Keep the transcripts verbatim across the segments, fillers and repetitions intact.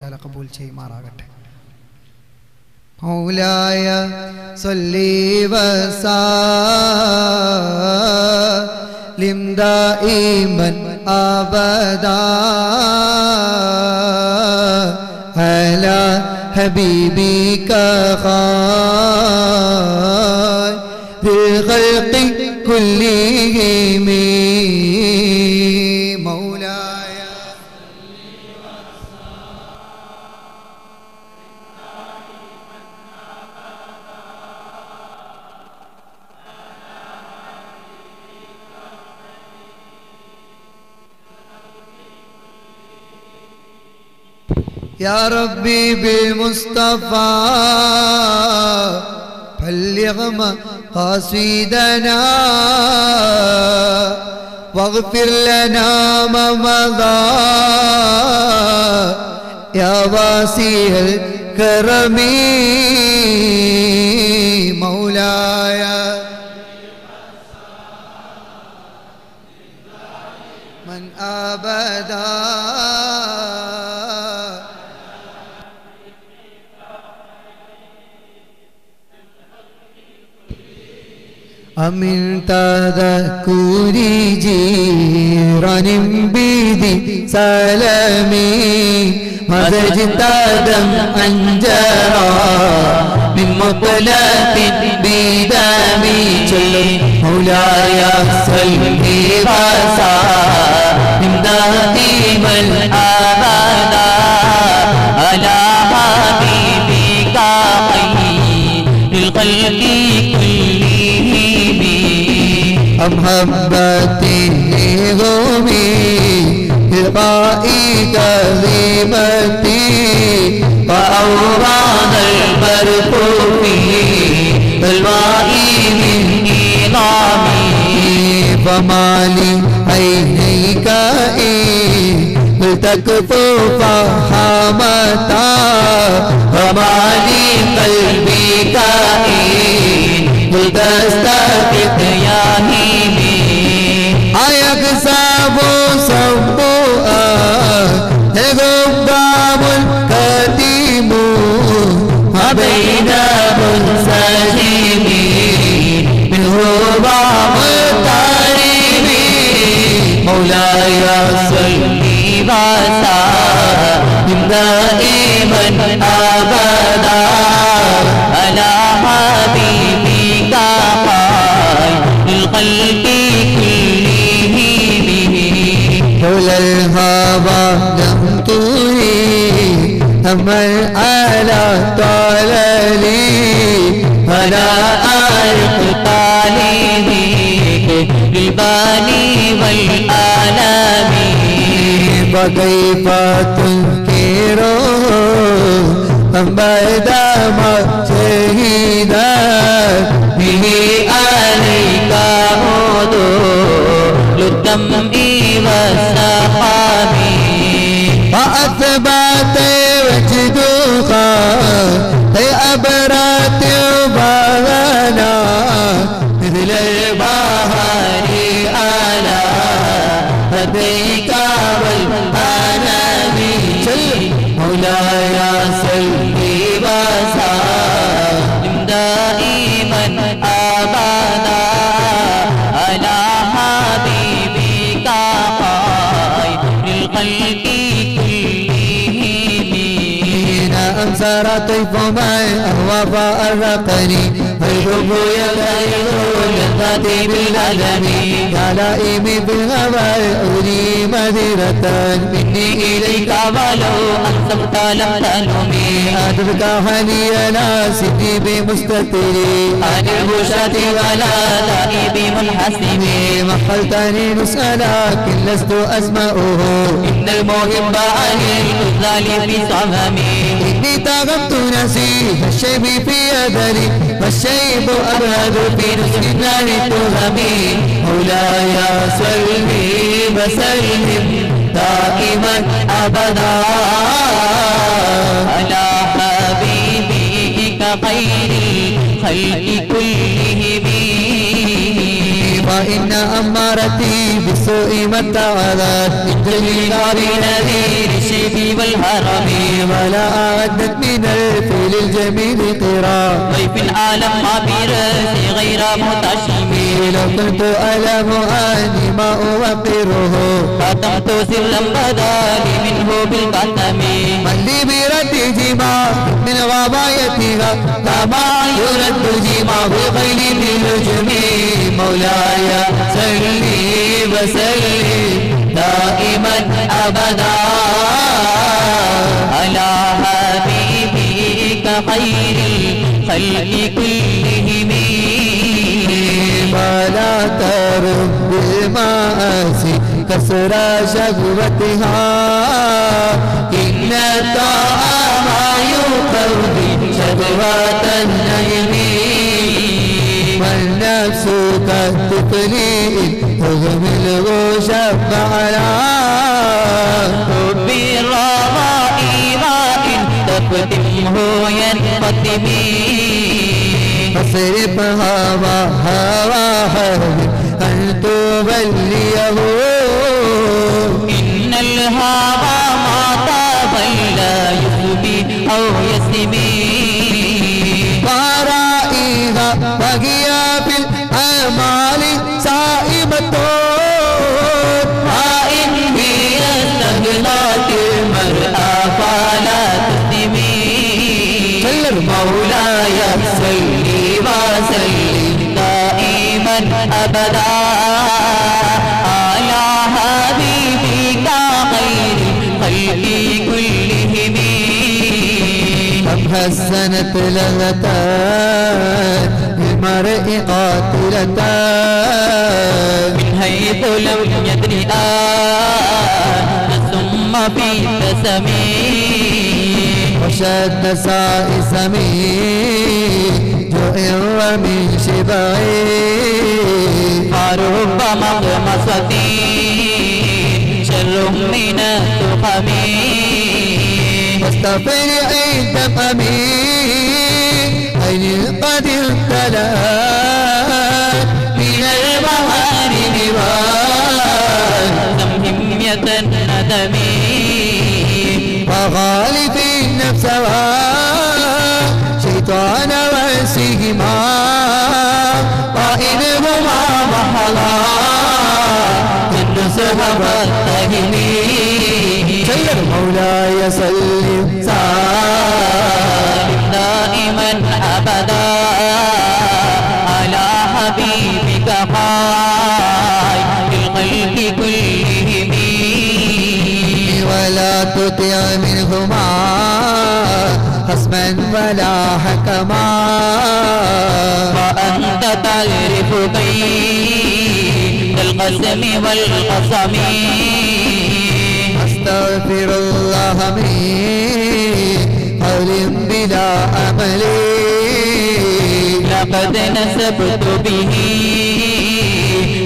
कबूल आबदा हबीबी का खल्क़ि कुल्लिही में मौलाया सल्ली व सल्लिम या रब्बी बिल मुस्तफ़ा बल्लिग़ मक़ासिदना वग़्फ़िर लना मा मज़ा या वासिअल करमी मौलाया मन आबदा अमिनतदकुरी जीरानिम बीदी सलमी मदजतदम अंजरा मिम्मतलति बीदमी चलो मौलाया सल्ली वसा मिमदाती मल आबादा अला हबीबी का क़िल क़ल्बी मोहब्बती गोमी बमाली आई का तक तो बहामता बमाली कल्बी का आयक साबो सबो बाबुल कदीमो अबैनाबुल सलीमी बिहो बाबुल तारीमी मौलाया सल्ली वासा दाइमन अबदा अला हबीबी का हमर आला ताली हरा आर्क ताली रिबानी वल आलामी बगै बातुल के रो अम्बदा मचहीदा बिही आले का हो दो लुत्तम इव सहाबी बाते वजदूखा ते अबरात बागाना दिले बाहरी आला हदैका वल आनामी चल मौलाया सल्ली वसा दाइमन आबादा अला हबीबी का क़िल क़ल्बी सारा तो फमाए अहवा अरकनी हबो यलता देवी लालनी गाला इमे बिलवाए उरी मदिरतन बिन्नी इलैका वालो असम ताला तनु में आदर का हनियना सिद्धि बे मुस्ततरी आने बुशाती वाला ताई बे मुनहसिबे मखलतनी नसला किलस्तु अस्माओ इन्नल मोहिब्बा अनिल जालिम बि सवमी तगत नसी शैबी पियदरी वशैब अरहद पीर सिनानी तो हमी मौलाया सल्ली वसल्लिम दाइमन अबदा अला हबीबी का खैरी खल्क़ि कुल्लिही إن أمارتي بسوء من تعذت إجلي ناري نذير الشيب والهرم ولا أعدت من الفيل الجميل قراء ضيف العالم عبيرتي غير متشمي لو كنت ألم أني ما أوقره ختمت سرا بدالي منه بالقدم من لبرتي جماع من غبايتها كما يرد جماع غير بالنجم مولاي صلي وسلم دائما ابدا على حبيبك خير الخلق كلهم ولا ترد بمآسي كسر شهوتها إن الطعام يقوي شهوة النيم والنفس كالتطليل تغم الغوش فعلا حب الرضاء ماء تقدمه ينقدمي فاصرف هوى هواها أن توليه إن الهوى ما طاب لا يفدي أو يسمي ورائها بقي في الأمال سائبة وإن هي استغنت المرأة فلا تسلمي مولاي صل وسلم دائما أبدا على حبيبك خير الخلق كلهم كم حسنت لغتان للمرء قاتلتان من حيث لم يدريان ثم في التسمي وشد سائسمي ومن شبعي فرب مغمصتي شر من التقمي واستغفر عند فمي عين قد ابتلت من المحارم وسمهمية الندم وغالب النفس وشيطان وسهما وإنهما محلا النسب والتهمي سيد مولاي سلم سالم دائما أبدا على حبيبك خير الخلق كلهم ولا تطع منهما خصما ولا حكما وأنت تعرف بين القسم والقسم أستغفر الله من قول بلا أمل لقد نسبت به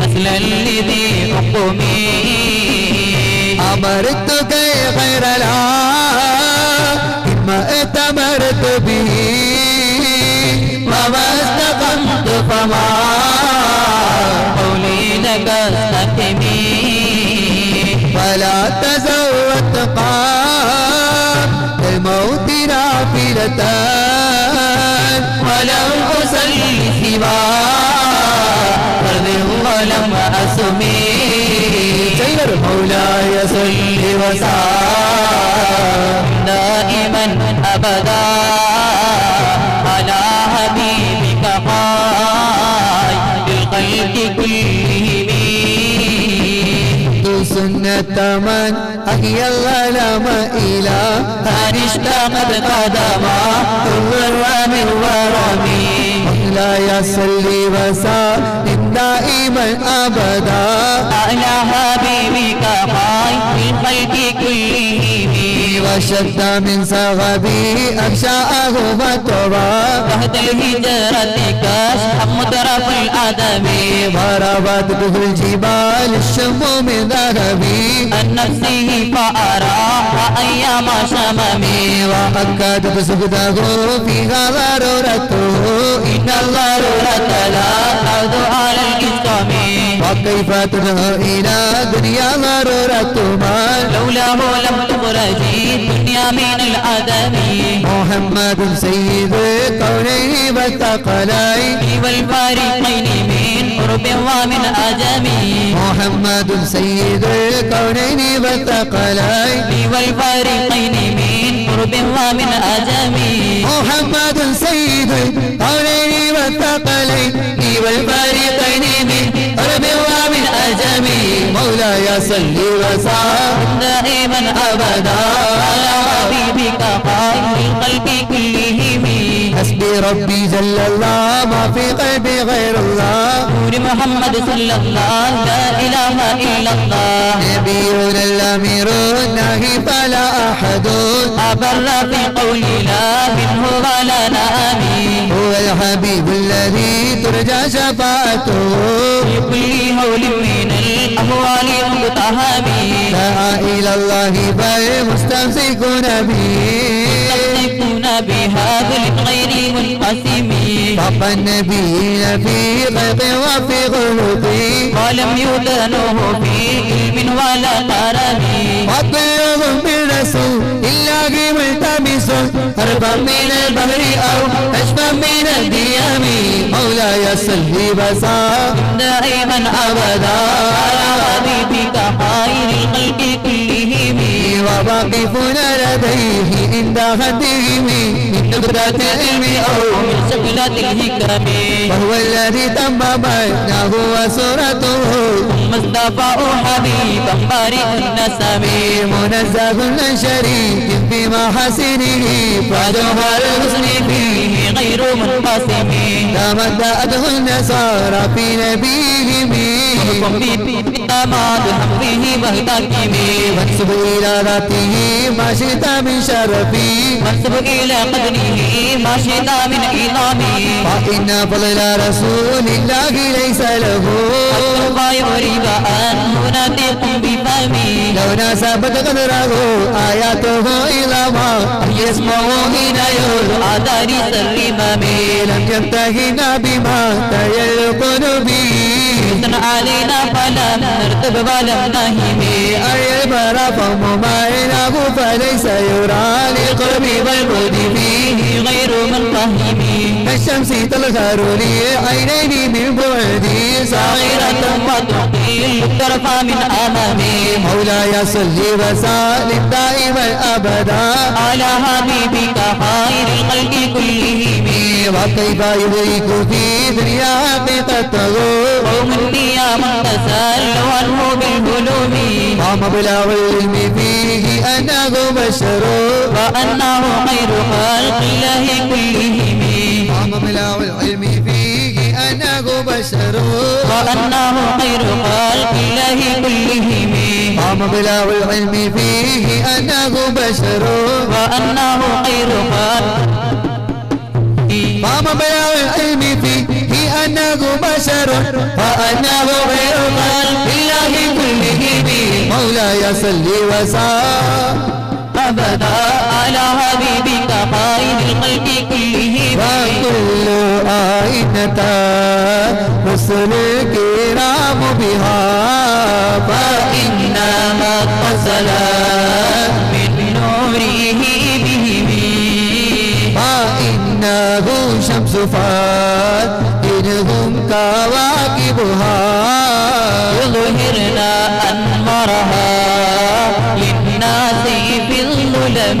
أصلا لذي حكم أمرتك غير العام ما اتمرت به وما استقمت فما قولي لك استقمي ولا تزودت قام الموت نافلة ولم أصلي سوى فرد ولم أسمي سير مولاي صل وسلم دائما أبدا على حبيبك خير الخلق كلهم سنة من أحيا الظلام إلى أن اشتاقت قدما ثورا من ورمي مولاي صل وسلم دائما أبدا على حبيبك خير الخلق كلهم وشد من صغبي أغشاءه وطبا وحد الهجرة كاش مترف الأدب ضربته الجبال الشم من ذهبي عن نفسه فأراها أيام شممي وأكدت سجده فيها ضرورته إن الضرورة لا تعود على الإسلام वाकई बात इला दुनिया मारो रतुमान लौला हो लम तुमरा जी दुनिया में आदमी मोहम्मद सैयद कौने बताई केवल पारी महीने में वामिन आजमी मोहम्मद सैयद कौनैन वतकलाई वल फरीकैन में वामिन आजमी मोहम्मद सैयद कौनैन वतकलाई वल फरीकैन में वामिन आजमी मौला या सल्ली वसल्लिम दाइमन अबदा अला हबीबिका फ़ी क़ल्बी कुल्लिही हस्बी रब्बी जल्ल अल्लाह मा फ़ी क़ल्बी ग़ैर अल्लाह नूर मोहम्मद सल्लल्लाहु ला इलाहा इल्लल्लाह नबीयुल अमीरुन नही फ़ला अहदुन अबर्र फ़ी क़ौली ला मिन्हु वला नामी हुवल हबीबुल लज़ी तुरजा शफ़ाअतुहु फ़ी कुल्ली हौलिन मिनल अहवालि मुत्तहमी ला इलाहा इल्लल्लाह मुस्तमसिकुन बिही بهذا غير منقسم طبا النبي في غيظ وفي غلط ولم يدانه في علم ولا قرب وطيب من رسول الله ملتمس هربا من البحر او نجما من الديام مولاي صل وسلم دائما ابدا على حبيبك خير الخلق كلهم وواقفنا لديه عند هديه من قدرة العلم أو من سكلات الحكم وهو الذي تم بينه وسورته مصطفى حبيبا بارئ النسب منزه عن شريك بمحاسنه فجوهر الحسن فيه غير منقسم تمدأته النصارى في نبيهم تماد حبه وهداكم وانسب إلى ذاته ما شئت من شرفي وانسب إلى قدره ما شئت من إعظامي فإن فضل رسول الله ليس له التقى يريد أن مناطق بفمي لو ناسبت قدره آياته إلى ما يسمعه هداية عذار سلمم لم ينتهنا بما تيقن به علينا فلا نرتب ولا نهيم أي برافم مائنه فليس يرى لقرب والبعد فيه غير منفهم الشمس تلغر لي عينيه من بعدي صغيرة وتقيل الطرف من أمامي مولاي صل وسلم دائما أبدا على حبيبك خير الخلق كلهم وكيف يدرك في دنيا حقيقته قوم يا من تسألوا عنه بالعلوم ومبلغ العلم فيه أنه بشر وأنه خير خلق الله كلهم ومبلغ العلم فيه أنه بشر وأنه خير خلق الله كلهم ومبلغ العلم فيه أنه بشر وأنه خير خلق ومبلغ العلم فيه أنه بشر وأنه خير خلق الله كلهم مولاي صل وسلم أبدا على حبيبك خير الخلق كلهم وكل آية رسل الكرام بها فإنما اتصل من نوره بهم فإنه شمس فاتنهم كواكبها يظهرنا أنوارها للناس في الظلم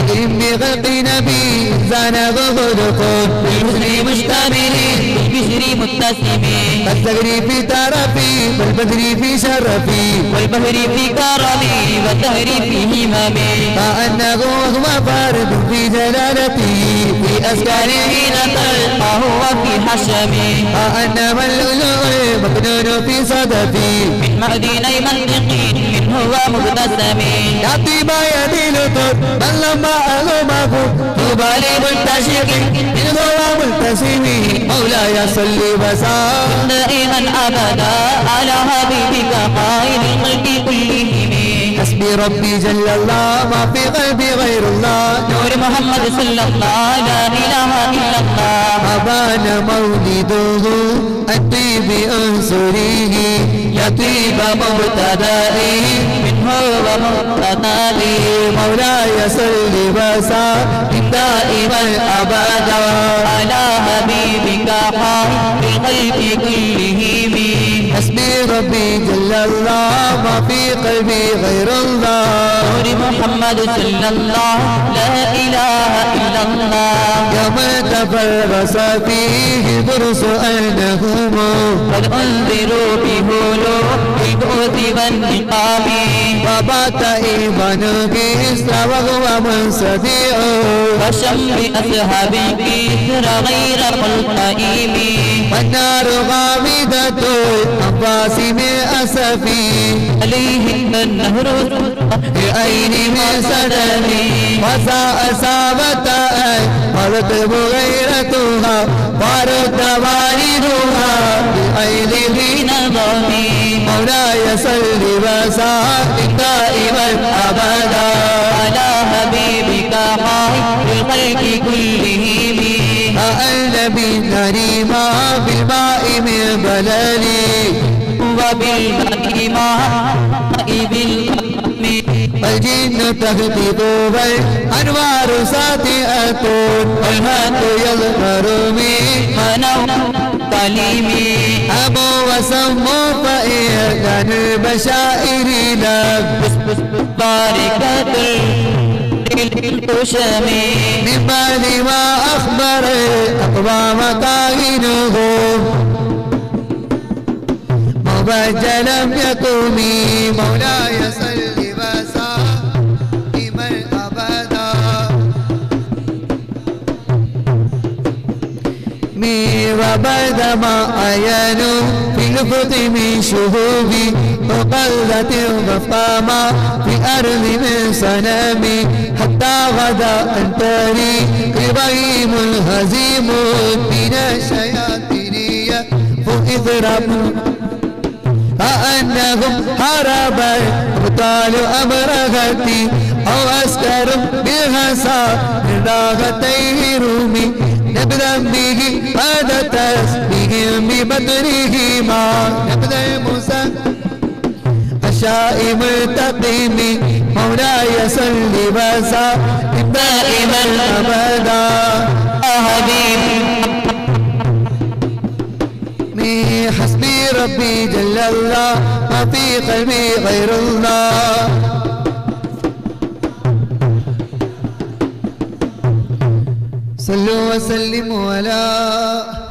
أكرم بخلق نبي زانه خلقه بالحسن مشتمل بالبشر متسم كالزهر في ترفي والبدر في شرفي والبهر في كرمي والدهر في هممي فأنه هو فرد في جلالته في أسكاره نقل فهو في حشمي فأنما اللؤلؤ مكنون في صدفي من معدني منطقي هو مبتسم يا طيب يدي لطف من لما ألمه طوبى لمنتشق من هو مبتسم مولاي صل وسلم دائما أبدا على حبيبك خير الخلق كلهم हस्बी रब्बी जल्लल्लाह मा फी ग़ैबी ग़ैरुल्लाह नूर मोहम्मद सल्लल्लाहु ला इलाहा इल्लल्लाह अबान मौलिदुहु अतीबी अंसुरीही यतीबा मुबतदाई मिन्हु व मुबतनाली मौलाय सल्लि वसा दाइमन अबदा अला हबीबिका फी ग़ैबी कुल्लिही बी हस्बी रब्बी जल्लल्लाह मा फी ग़ैबी ग़ैरुल्लाह नूर मोहम्मद सल्लल्लाहु ला इलाहा इल्लल्लाह यमा तफरस फीहि बुरस अनहुमा क़द अंदिरू बिहुलो बिदुति वन्निकाबी वबाताई बनगी सवगुव मनसदिओ वशम्बि असहाबी की ग़ैर मुल्ताइमी वन्नार गामिदतु अब्बासी में असफी अलैहिन नहरु ऐनी में सदनी वसा असावता मरत बुगैरतुहा भारत वारिरुहा ऐनी भी नमी मौलाय सल्लि वसा दाइमन अबदा अला हबीबिका फी ग़ैबी कुल्लिही अलबी नरीमा बिलबाई में बलली वबिलबीमा इबिल الجن تهدد والأنوار ساطئة والهات يظهر من منو تعليمي أبو وسم فإعلان البشائر لك باركة الحشم من بعد ما أخبر أقوام طاهنهم مبجلا لم يقومي مولاي صل وبعدما عينوا في الفض من شهوبي وقلت الضفامة في أرض من صنامي حتى غدا أنتري قبيم الهزيم من الشياطينية فإضرب كأنهم هربا ابطالوا أمرغتي أو أسكر بغسا لاغتيه رومي نبدأ به بعد تسبيهم ببدرهما نبدأ موسى الشائم التقيم مولاي صل وسلم دائما أبدا حبيبي حسبي ربي جل الله ما في قلبي غير الله सल्लु वसल्लिमु अला